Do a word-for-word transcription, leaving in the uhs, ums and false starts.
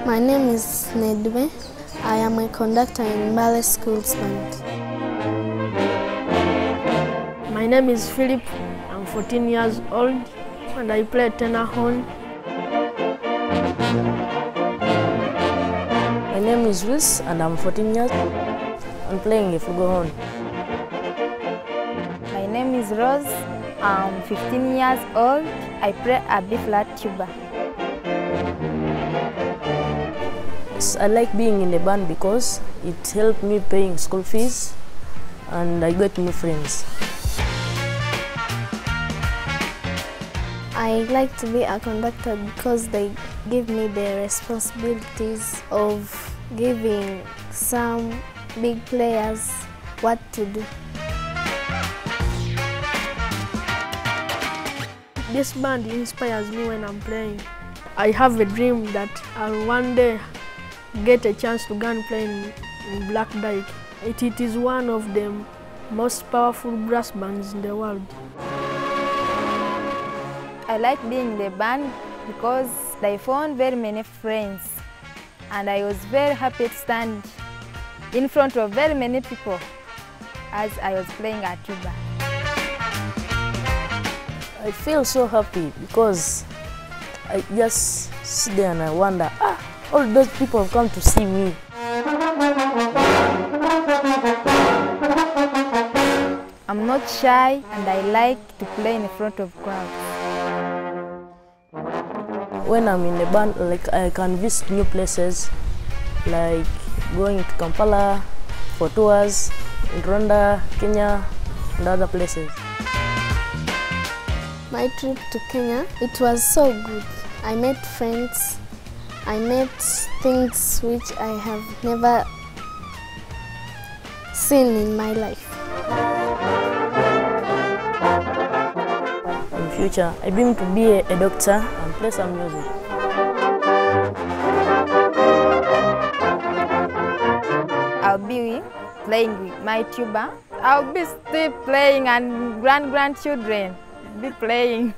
My name is Nedwe. I am a conductor in Mbale Schools Band. My name is Philip. I'm fourteen years old and I play tenor horn. My name is Luis and I'm fourteen years old. I'm playing a flugelhorn horn. My name is Rose. I'm fifteen years old. I play a B-flat tuba. I like being in the band because it helped me paying school fees and I got new friends. I like to be a conductor because they give me the responsibilities of giving some big players what to do. This band inspires me when I'm playing. I have a dream that I'll one day get a chance to go and play in, in Black Dyke. It, it is one of the most powerful brass bands in the world. I like being in the band because I found very many friends and I was very happy to stand in front of very many people as I was playing a tuba. I feel so happy because I just sit there and I wonder, ah, all those people have come to see me. I'm not shy and I like to play in front of crowds. When I'm in the band, like, I can visit new places, like going to Kampala for tours, in Rwanda, Kenya, and other places. My trip to Kenya, it was so good. I met friends. I met things which I have never seen in my life. In future, I dream to be a, a doctor and play some music. I'll be playing with my tuba. I'll be still playing and grand grandchildren be playing.